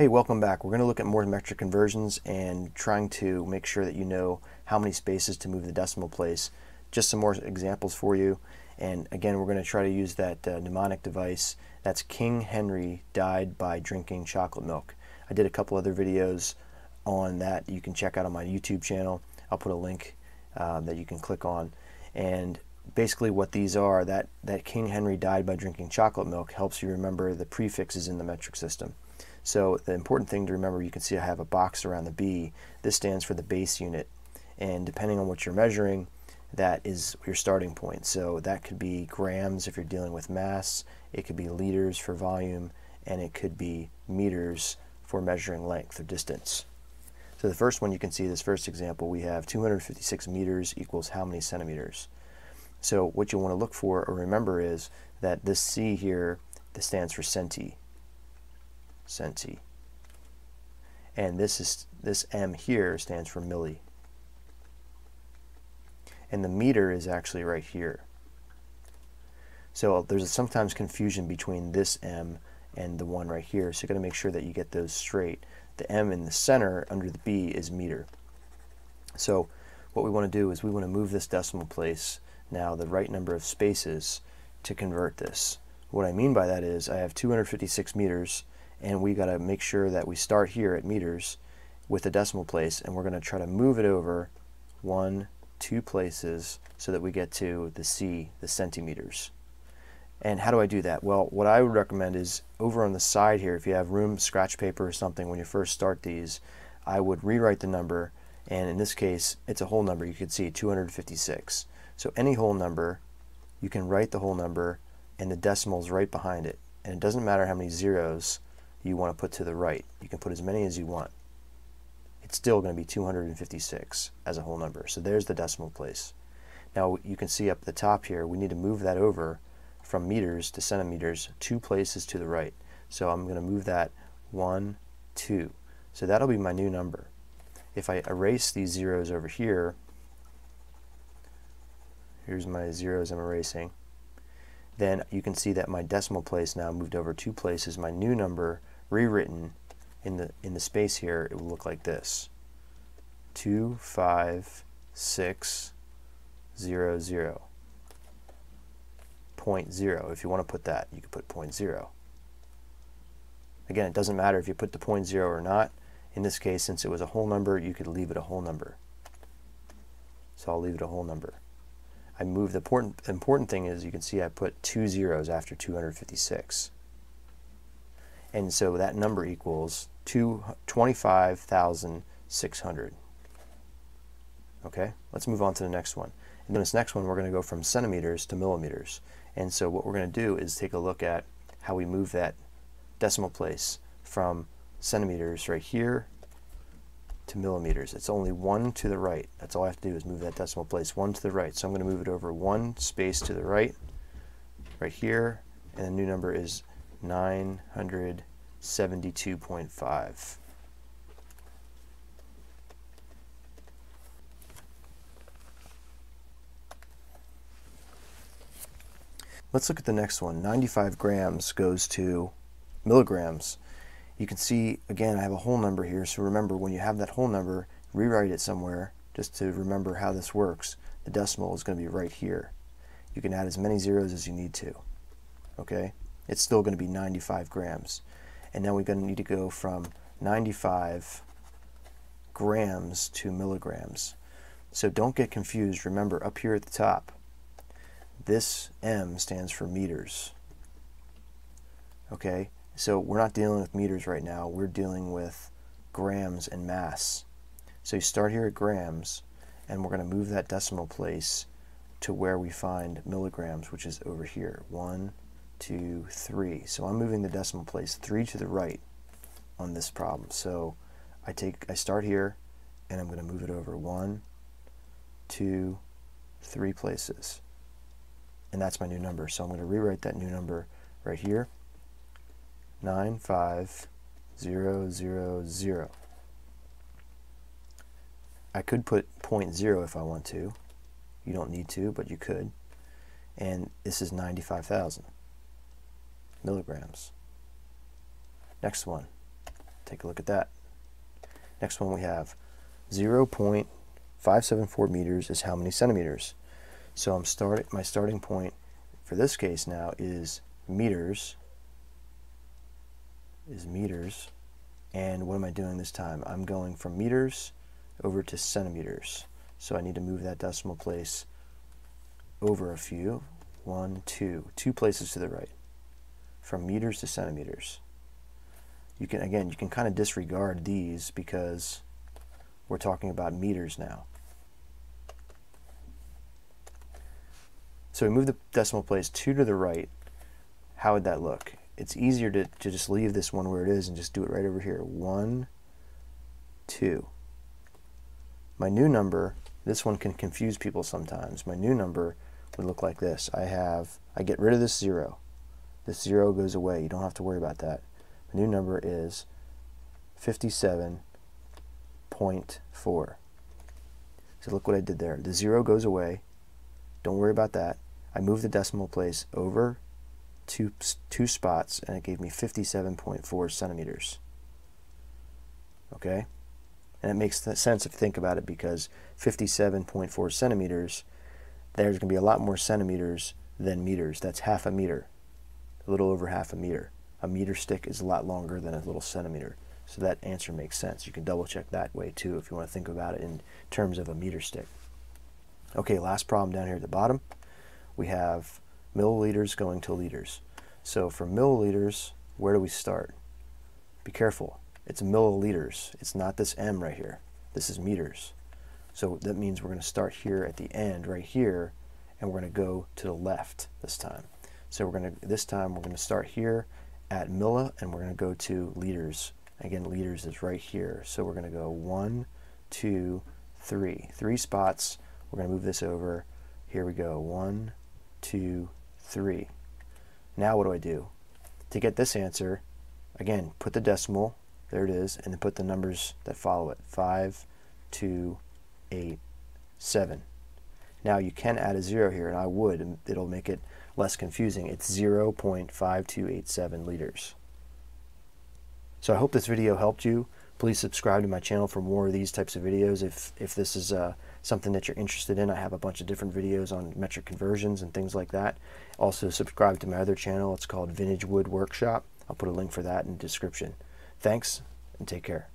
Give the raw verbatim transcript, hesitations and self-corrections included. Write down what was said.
Hey, welcome back. We're going to look at more metric conversions and trying to make sure that you know how many spaces to move the decimal place. Just some more examples for you. And again, we're going to try to use that uh, mnemonic device. That's King Henry died by drinking chocolate milk. I did a couple other videos on that you can check out on my YouTube channel. I'll put a link uh, that you can click on. And basically what these are, that, that King Henry died by drinking chocolate milk helps you remember the prefixes in the metric system. So the important thing to remember, you can see I have a box around the B. This stands for the base unit, and depending on what you're measuring, that is your starting point. So that could be grams if you're dealing with mass, it could be liters for volume, and it could be meters for measuring length or distance. So the first one, you can see this first example, we have two hundred fifty-six meters equals how many centimeters. So what you want to look for or remember is that this C here, this stands for centi. Centi. And this is this M here stands for milli. And the meter is actually right here. So there's sometimes confusion between this M and the one right here. So you've got to make sure that you get those straight. The M in the center under the B is meter. So what we want to do is we want to move this decimal place now the right number of spaces to convert this. What I mean by that is I have two hundred fifty-six meters, and we got to make sure that we start here at meters with a decimal place, and we're going to try to move it over one, two places so that we get to the C, the centimeters. And how do I do that? Well, what I would recommend is over on the side here, if you have room, scratch paper or something, when you first start these, I would rewrite the number, and in this case it's a whole number. You can see two hundred fifty-six. So any whole number, you can write the whole number and the decimals right behind it, and it doesn't matter how many zeros you want to put to the right. You can put as many as you want. It's still going to be two hundred fifty-six as a whole number. So there's the decimal place. Now you can see up the top here, we need to move that over from meters to centimeters two places to the right. So I'm going to move that one, two. So that'll be my new number. If I erase these zeros over here, here's my zeros I'm erasing, then you can see that my decimal place now moved over two places. My new number rewritten in the in the space here, it will look like this: two five six zero zero. Point zero. If you want to put that, you can put point zero. Again, it doesn't matter if you put the point zero or not. In this case, since it was a whole number, you could leave it a whole number. So I'll leave it a whole number. I move the important important thing is you can see I put two zeros after two hundred fifty-six, and so that number equals twenty-five thousand six hundred. Okay, let's move on to the next one. And in this next one, we're going to go from centimeters to millimeters. And so what we're going to do is take a look at how we move that decimal place from centimeters right here to millimeters. It's only one to the right. That's all I have to do is move that decimal place one to the right. So I'm going to move it over one space to the right, right here, and the new number is nine hundred seventy-two point five. Let's look at the next one. ninety-five grams goes to milligrams. You can see, again, I have a whole number here, so remember when you have that whole number, rewrite it somewhere just to remember how this works. The decimal is going to be right here. You can add as many zeros as you need to. Okay? It's still going to be ninety-five grams. And now we're going to need to go from ninety-five grams to milligrams. So don't get confused. Remember, up here at the top, this M stands for meters. Okay? So we're not dealing with meters right now, we're dealing with grams and mass. So you start here at grams, and we're going to move that decimal place to where we find milligrams, which is over here. One, two, three. So I'm moving the decimal place three to the right on this problem. So I take, I start here, and I'm going to move it over one, two, three places. And that's my new number. So I'm going to rewrite that new number right here. Nine five zero zero zero. I could put point zero if I want to. You don't need to, but you could. And this is ninety-five thousand milligrams. Next one. Take a look at that. Next one we have zero point five seven four meters is how many centimeters? So I'm starting, my starting point for this case now is meters, is meters. And what am I doing this time? I'm going from meters over to centimeters. So I need to move that decimal place over a few. One, two, two places to the right. From meters to centimeters. You can, again, you can kind of disregard these because we're talking about meters now. So we move the decimal place two to the right. How would that look? It's easier to, to just leave this one where it is and just do it right over here. One, two. My new number, this one can confuse people sometimes. My new number would look like this. I have, I get rid of this zero. This zero goes away. You don't have to worry about that. My new number is fifty-seven point four. So look what I did there. The zero goes away. Don't worry about that. I moved the decimal place over two, two spots and it gave me fifty-seven point four centimeters. Okay? And it makes sense if you think about it, because fifty-seven point four centimeters, there's going to be a lot more centimeters than meters. That's half a meter, a little over half a meter. A meter stick is a lot longer than a little centimeter. So that answer makes sense. You can double check that way too if you want to think about it in terms of a meter stick. Okay, last problem down here at the bottom. We have milliliters going to liters. So for milliliters, where do we start? Be careful. It's milliliters. It's not this M right here. This is meters. So that means we're going to start here at the end right here, and we're going to go to the left this time. So we're going to, this time we're going to start here at milli, and we're going to go to liters. Again, liters is right here. So we're going to go one, two, three. Three spots. We're going to move this over. Here we go. One, two, three. Now what do I do? To get this answer, again, put the decimal. There it is. And then put the numbers that follow it. Five, two, eight, seven. Now you can add a zero here, and I would. And it'll make it less confusing. It's zero point five two eight seven liters. So I hope this video helped you. Please subscribe to my channel for more of these types of videos. If, if this is uh, something that you're interested in, I have a bunch of different videos on metric conversions and things like that. Also subscribe to my other channel. It's called Vintage Wood Workshop. I'll put a link for that in the description. Thanks and take care.